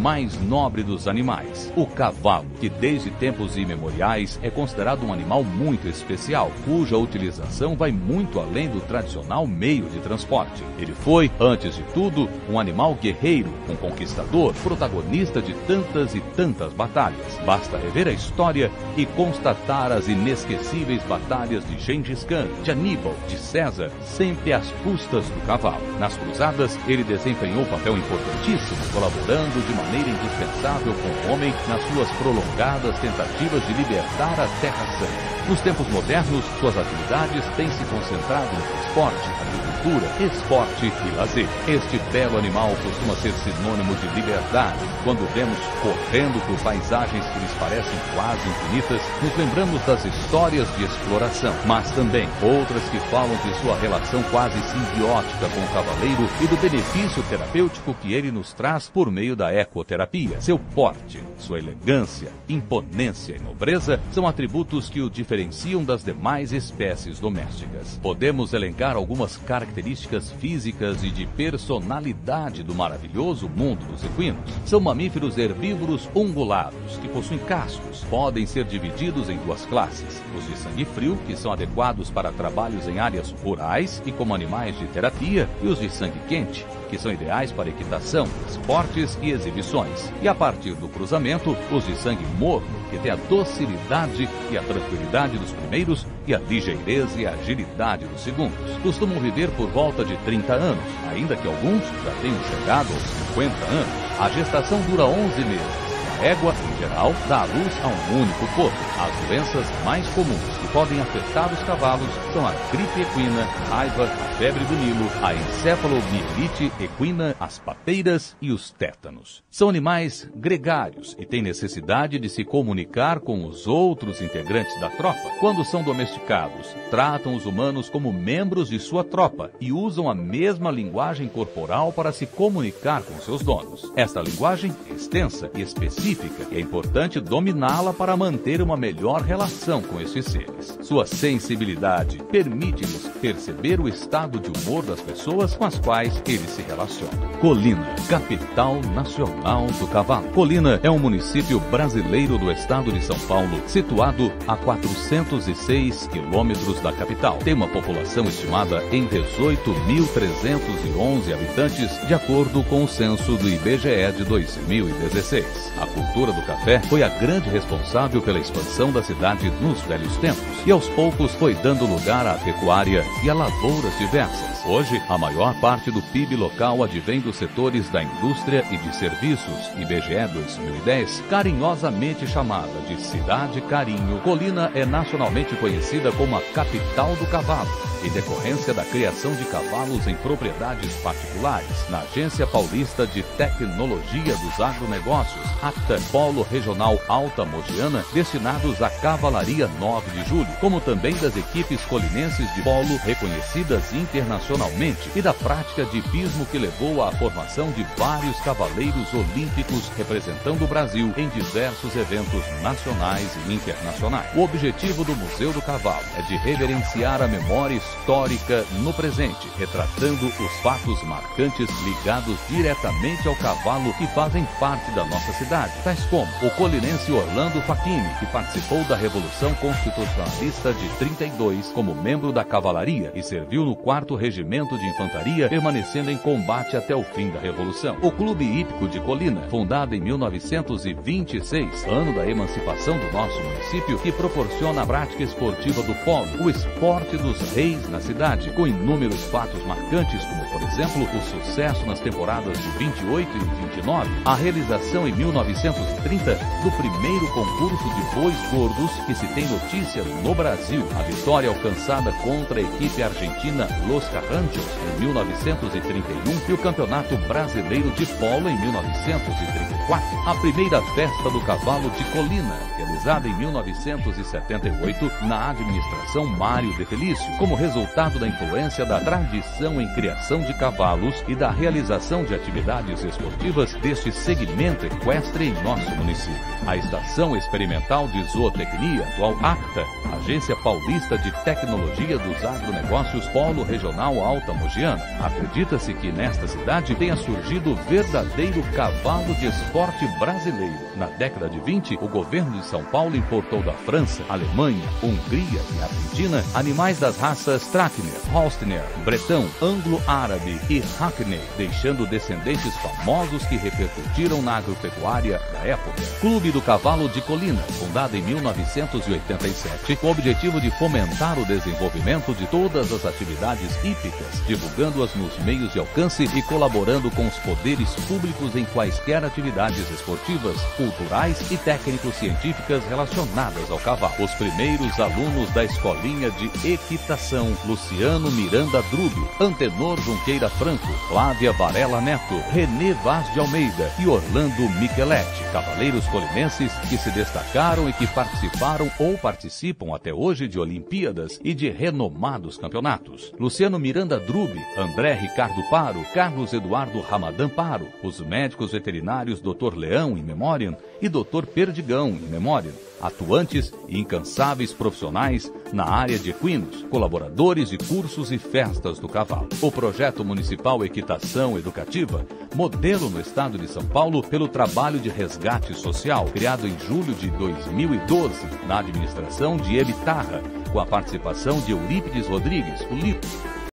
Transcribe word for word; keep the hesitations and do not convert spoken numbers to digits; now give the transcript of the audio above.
mais nobre dos animais, o cavalo, que desde tempos imemoriais é considerado um animal muito especial, cuja utilização vai muito além do tradicional meio de transporte. Ele foi, antes de tudo, um animal guerreiro, um conquistador, protagonista de tantas e tantas batalhas. Basta rever a história e constatar as inesquecíveis batalhas de Gengis Khan, de Aníbal, de César, sempre às custas do cavalo. Nas cruzadas, ele desempenhou um papel importantíssimo, colaborando de maneira indispensável com o homem nas suas prolongadas tentativas de libertar a Terra Santa. Nos tempos modernos, suas atividades têm se concentrado no transporte, agricultura, esporte e lazer. Este belo animal costuma ser sinônimo de liberdade. Quando vemos correndo por paisagens que lhes parecem quase infinitas, nos lembramos das histórias de exploração, mas também outras que falam de sua relação quase simbiótica com o cavaleiro e do benefício terapêutico que ele nos traz por meio da ecoterapia. Seu porte, sua elegância, imponência e nobreza são atributos que o diferenciam das demais espécies domésticas. Podemos elencar algumas características físicas e de personalidade do maravilhoso mundo dos equinos. São mamíferos herbívoros ungulados, que possuem cascos. Podem ser divididos em duas classes: os de sangue frio, que são adequados para trabalhos em áreas rurais e como animais de terapia, e os de sangue quente, que são ideais para equitação, esportes e exibições. E a partir do cruzamento, os de sangue morno, que tem a docilidade e a tranquilidade dos primeiros e a ligeireza e a agilidade dos segundos. Costumam viver por volta de trinta anos, ainda que alguns já tenham chegado aos cinquenta anos. A gestação dura onze meses. A égua, em geral, dá à luz a um único corpo. As doenças mais comuns que podem afetar os cavalos são a gripe equina, a raiva, a febre do Nilo, a encefalomielite equina, as papeiras e os tétanos. São animais gregários e têm necessidade de se comunicar com os outros integrantes da tropa. Quando são domesticados, tratam os humanos como membros de sua tropa e usam a mesma linguagem corporal para se comunicar com seus donos. Esta linguagem é extensa e específica, e é importante dominá-la para manter uma melhor relação com esses seres. Sua sensibilidade permite-lhes perceber o estado de humor das pessoas com as quais eles se relacionam. Colina, capital nacional do cavalo. Colina é um município brasileiro do estado de São Paulo, situado a quatrocentos e seis quilômetros da capital. Tem uma população estimada em dezoito mil trezentos e onze habitantes, de acordo com o censo do I B G E de dois mil e dezesseis. A cultura do café foi a grande responsável pela expansão da cidade nos velhos tempos e aos poucos foi dando lugar à pecuária e a lavouras diversas. Hoje, a maior parte do P I B local advém dos setores da indústria e de serviços. I B G E dois mil e dez, carinhosamente chamada de Cidade Carinho, Colina é nacionalmente conhecida como a capital do cavalo, em decorrência da criação de cavalos em propriedades particulares na Agência Paulista de Tecnologia dos Agronegócios, A C T A, Polo Regional Alta Mogiana, destinados à Cavalaria nove de julho, como também das equipes colinenses de polo reconhecidas internacionalmente e da prática de pismo que levou à formação de vários cavaleiros olímpicos representando o Brasil em diversos eventos nacionais e internacionais. O objetivo do Museu do Cavalo é de reverenciar a memória histórica no presente, retratando os fatos marcantes ligados diretamente ao cavalo que fazem parte da nossa cidade, tais como o colinense Orlando Facchini, que participou da Revolução Constitucionalista de trinta e dois como membro da Cavalaria e serviu no quarto Regimento de Infantaria, permanecendo em combate até o fim da Revolução. O Clube Hípico de Colina, fundado em mil novecentos e vinte e seis, ano da emancipação do nosso município, que proporciona a prática esportiva do polo, o esporte dos reis na cidade, com inúmeros fatos marcantes, como, por exemplo, o sucesso nas temporadas de vinte e oito e vinte e nove, a realização em mil novecentos e trinta do primeiro concurso de bois gordos que se tem notícia no Brasil, a vitória alcançada contra a equipe argentina Los Caranchos em mil novecentos e trinta e um e o Campeonato Brasileiro de Polo em mil novecentos e trinta e quatro, a primeira festa do cavalo de Colina, realizada em mil novecentos e setenta e oito na administração Mário de Felício, como resultado resultado da influência da tradição em criação de cavalos e da realização de atividades esportivas deste segmento equestre em nosso município. A Estação Experimental de Zootecnia, atual ACTA, Agência Paulista de Tecnologia dos Agronegócios, Polo Regional Alta Mogiana, acredita-se que nesta cidade tenha surgido o verdadeiro cavalo de esporte brasileiro. Na década de vinte, o governo de São Paulo importou da França, Alemanha, Hungria e Argentina animais das raças Trakehner, Holsteiner, Bretão, Anglo-Árabe e Hackney, deixando descendentes famosos que repercutiram na agropecuária da época. Clube do Cavalo de Colina, fundado em mil novecentos e oitenta e sete, com o objetivo de fomentar o desenvolvimento de todas as atividades hípicas, divulgando-as nos meios de alcance e colaborando com os poderes públicos em quaisquer atividades esportivas, culturais e técnico-científicas relacionadas ao cavalo. Os primeiros alunos da Escolinha de Equitação: Luciano Miranda Drube, Antenor Junqueira Franco, Flávia Varela Neto, René Vaz de Almeida e Orlando Micheletti, cavaleiros colinenses que se destacaram e que participaram ou participam até hoje de Olimpíadas e de renomados campeonatos. Luciano Miranda Drube, André Ricardo Paro, Carlos Eduardo Ramadã Paro, os médicos veterinários Doutor Leão in memoriam e Doutor Perdigão in memoriam, atuantes e incansáveis profissionais na área de equinos, colaboradores de cursos e festas do cavalo. O projeto municipal Equitação Educativa, modelo no estado de São Paulo pelo trabalho de resgate social, criado em julho de dois mil e doze, na administração de Elitarra, com a participação de Eurípides Rodrigues, o Lipo.